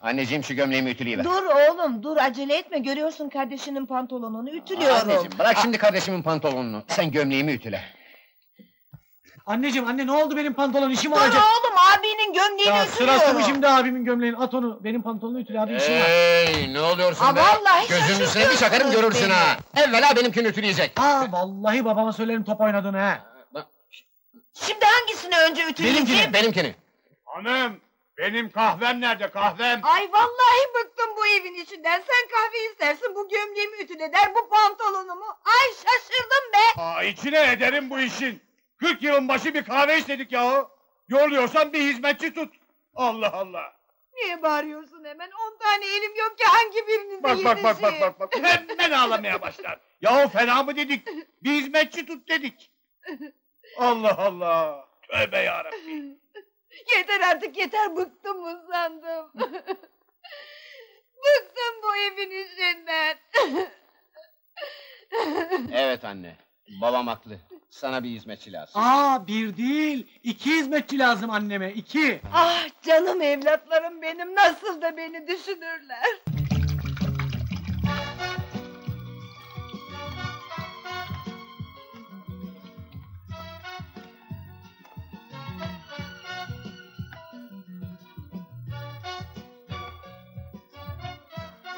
Anneciğim şu gömleğimi ütüleyiver. Dur oğlum dur, acele etme, görüyorsun kardeşinin pantolonunu ütülüyorum. Anneciğim bırak şimdi kardeşimin pantolonunu, sen gömleğimi ütüle. Anneciğim, anne ne oldu, benim pantolon işim olacak. Dur oğlum, abinin gömleğini ütülüyorum. Sırası mı şimdi abimin gömleğini, at onu, benim pantolonu ütüle abi, işim var. Hey, ne oluyorsun be? Gözünün üstüne bir şakarım görürsün ha. Evvela benimkini ütüleyecek. Aa vallahi babama söylerim top oynadığını ha. Şimdi hangisini önce ütüleyeceğim? Benimkini. Hanım, benim kahvem nerede, kahvem? Ay vallahi bıktım bu evin içinden, sen kahve istersin, bu gömleğimi ütüle der, bu pantolonumu. Ay şaşırdım be! Aa, içine ederim bu işin. 40 yılın başı bir kahve istedik yahu. Yoruluyorsan bir hizmetçi tut. Allah Allah! Niye bağırıyorsun hemen? 10 tane elim yok ki hangi birinizi yetişeyim? Bak, hemen ağlamaya başlar. Yahu fena mı dedik? Bir hizmetçi tut dedik. Allah Allah! Tövbe yarabbim! Yeter artık, yeter, bıktım uzandım. Bıktım bu evin işinden. Evet anne, babam haklı. Sana bir hizmetçi lazım. Aa, bir değil, 2 hizmetçi lazım anneme, 2. Ah canım evlatlarım benim, nasıl da beni düşünürler.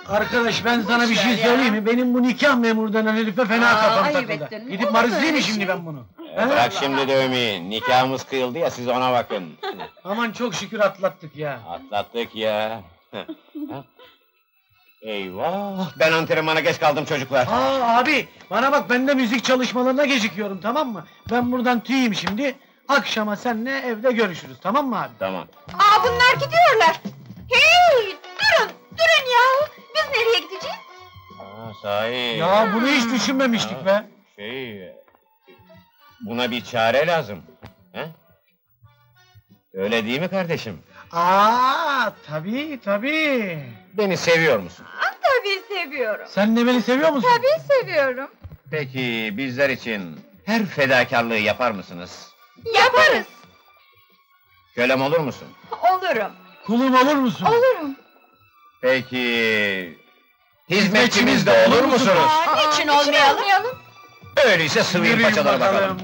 Arkadaş ben sana bir şey söyleyeyim mi? Benim bu nikah memuru denen herife fena kafam takıldı. Gidip maruz değil mi şimdi ben bunu? Bırak şimdi dövmeyi. Nikahımız kıyıldı ya, siz ona bakın. Aman çok şükür atlattık ya. Atlattık ya. Eyvah! Ben antrenmana geç kaldım çocuklar. Aa abi! Bana bak, ben de müzik çalışmalarına gecikiyorum, tamam mı? Ben buradan tüyeyim şimdi. Akşama seninle evde görüşürüz, tamam mı abi? Tamam. Aa bunlar gidiyorlar! Hey! Durun yahu! Biz nereye gideceğiz? Aa sahi! Ya bunu hiç düşünmemiştik be! Buna bir çare lazım. He? Öyle değil mi kardeşim? Aa tabii! Beni seviyor musun? Aa tabii seviyorum! Sen de beni seviyor musun? Tabii seviyorum! Peki bizler için her fedakarlığı yapar mısınız? Yaparız! Kölem olur musun? Olurum! Kulum olur musun? Olurum! Peki... hizmetçimiz de olur musunuz? Niçin olmayalım? Öyleyse sıvıyı paçalara bakalım.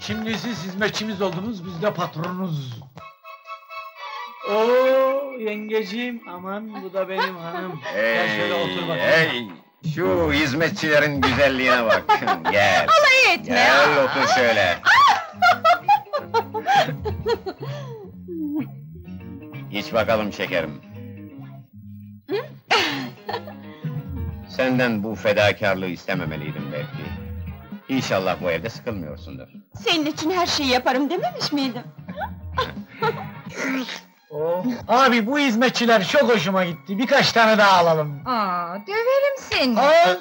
Şimdi siz hizmetçimiz oldunuz, biz de patronuz. Oo yengeciğim, aman bu da benim hanım. Gel şöyle otur bakalım. Hey, şu hizmetçilerin güzelliğine bak. Gel. Alay etme. Gel otur şöyle. İç bakalım şekerim. Senden bu fedakarlığı istememeliydim belki. İnşallah bu evde sıkılmıyorsundur. Senin için her şeyi yaparım dememiş miydim? Oh. Abi bu hizmetçiler çok hoşuma gitti. Birkaç tane daha alalım. Aa, döverim seni. Ah,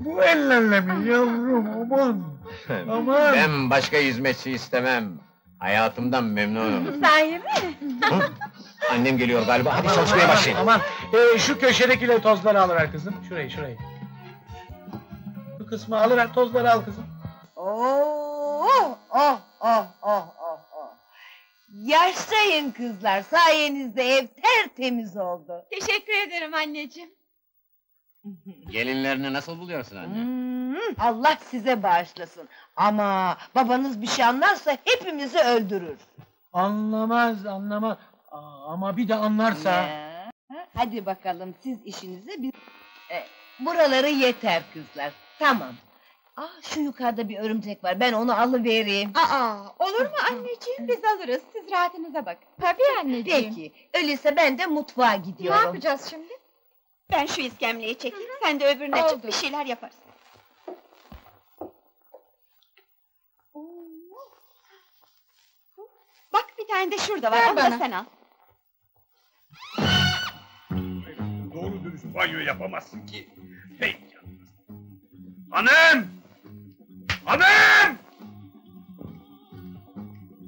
bu ellerle mi yavrum, aman. Aman. Ben başka hizmetçi istemem. Hayatımdan memnunum. Sahi mi? Annem geliyor galiba, hadi çalışmaya başlayın. Aman, şu köşedekileri tozları alıver kızım, şurayı. Bu kısmı alıver, tozları al kızım. Oh! Yaşayın kızlar, sayenizde ev tertemiz oldu. Teşekkür ederim anneciğim. Gelinlerini nasıl buluyorsun anne? Allah size bağışlasın. Ama babanız bir şey anlarsa hepimizi öldürür. Anlamaz. Ama bir de anlarsa... Hadi bakalım siz işinizi... buraları yeter kızlar, tamam. Ah şu yukarıda bir örümcek var, ben onu alıvereyim. Aa, olur mu anneciğim, biz alırız, siz rahatınıza bakın. Tabii anneciğim. Peki, öyleyse ben de mutfağa gidiyorum. Ne yapacağız şimdi? Ben şu iskemleyi çekeyim, sen de öbürüne çık, bir şeyler yaparız. Bak bir tane de şurada var, onu da sen al. Doğru dürüst banyo yapamazsın ki. Hey! Hanım! Hanım!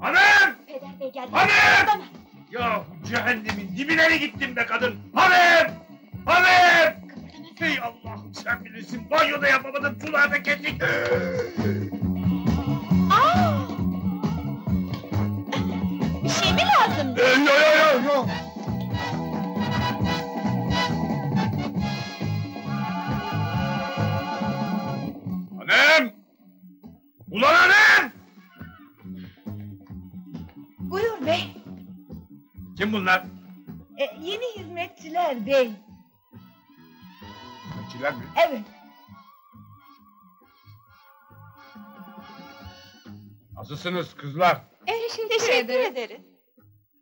Hanım! Peder bey geldi. Hanım! Yahu cehennemin dibine gittim be kadın! Hanım! Hanım! Hey Allah'ım sen bilirsin, banyoda yapamadım, sularda kendik! Bir şey mi lazım? Yok! Kim bunlar? Yeni hizmetçiler bey. Hizmetçiler mi? Evet. Nasılsınız kızlar? Şimdi teşekkür ederiz.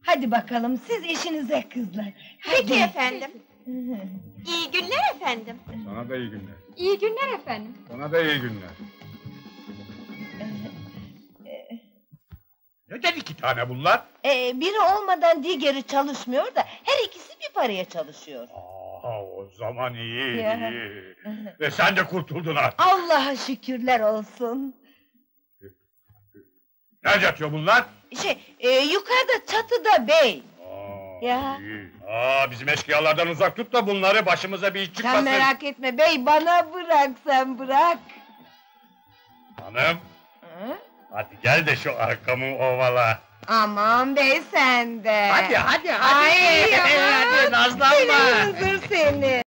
Hadi bakalım siz işinize kızlar. Peki efendim. İyi günler efendim. Sana da iyi günler. İyi günler efendim. Sana da iyi günler. Neden iki tane bunlar? Biri olmadan diğeri çalışmıyor da her ikisi bir paraya çalışıyor. Aa, o zaman iyi. iyi. Ve sen de kurtuldun artık. Allah'a şükürler olsun. Nerede yatıyor bunlar? Yukarıda çatıda bey. Ya. Bizim eşkıyalardan uzak tut da bunları başımıza bir iç çıkmasın. Sen merak etme bey, bana bırak, sen bırak. Hanım. Hı? Hadi gel de şu arkamı ovala. Aman bey sen de. Hadi. Ay, hadi. Nazlanma. Seni.